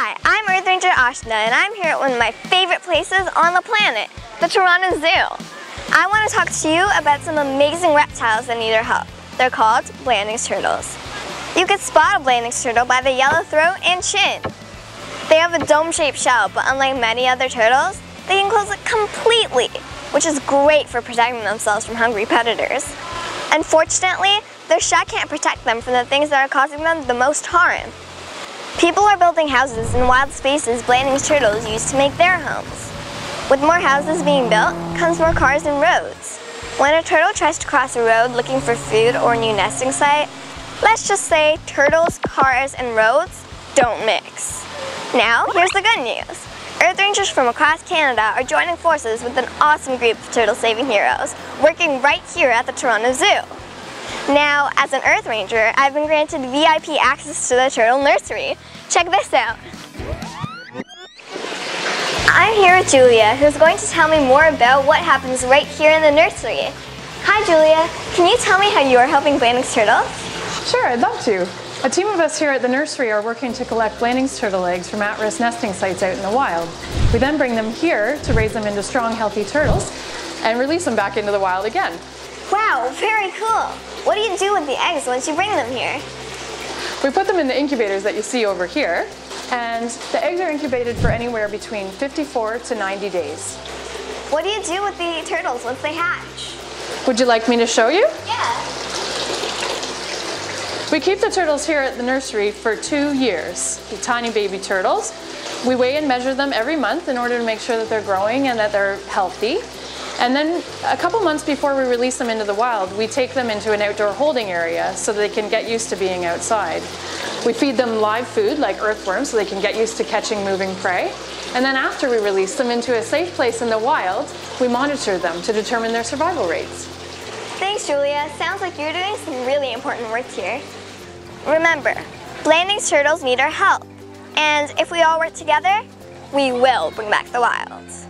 Hi, I'm Earth Ranger Ashna, and I'm here at one of my favorite places on the planet, the Toronto Zoo. I want to talk to you about some amazing reptiles that need our help. They're called Blanding's turtles. You can spot a Blanding's turtle by the yellow throat and chin. They have a dome-shaped shell, but unlike many other turtles, they can close it completely, which is great for protecting themselves from hungry predators. Unfortunately, their shell can't protect them from the things that are causing them the most harm. People are building houses in wild spaces Blanding's turtles use to make their homes. With more houses being built, comes more cars and roads. When a turtle tries to cross a road looking for food or a new nesting site, let's just say turtles, cars, and roads don't mix. Now, here's the good news. Earth Rangers from across Canada are joining forces with an awesome group of turtle-saving heroes, working right here at the Toronto Zoo. Now, as an Earth Ranger, I've been granted VIP access to the turtle nursery. Check this out. I'm here with Julia, who's going to tell me more about what happens right here in the nursery. Hi Julia, can you tell me how you are helping Blanding's turtles? Sure, I'd love to. A team of us here at the nursery are working to collect Blanding's turtle eggs from at-risk nesting sites out in the wild. We then bring them here to raise them into strong, healthy turtles and release them back into the wild again. Wow, very cool. What do you do with the eggs once you bring them here? We put them in the incubators that you see over here. And the eggs are incubated for anywhere between 54 to 90 days. What do you do with the turtles once they hatch? Would you like me to show you? Yeah. We keep the turtles here at the nursery for 2 years, the tiny baby turtles. We weigh and measure them every month in order to make sure that they're growing and that they're healthy. And then a couple months before we release them into the wild, we take them into an outdoor holding area so they can get used to being outside. We feed them live food like earthworms so they can get used to catching moving prey. And then after we release them into a safe place in the wild, we monitor them to determine their survival rates. Thanks, Julia. Sounds like you're doing some really important work here. Remember, Blanding's turtles need our help. And if we all work together, we will bring back the wild.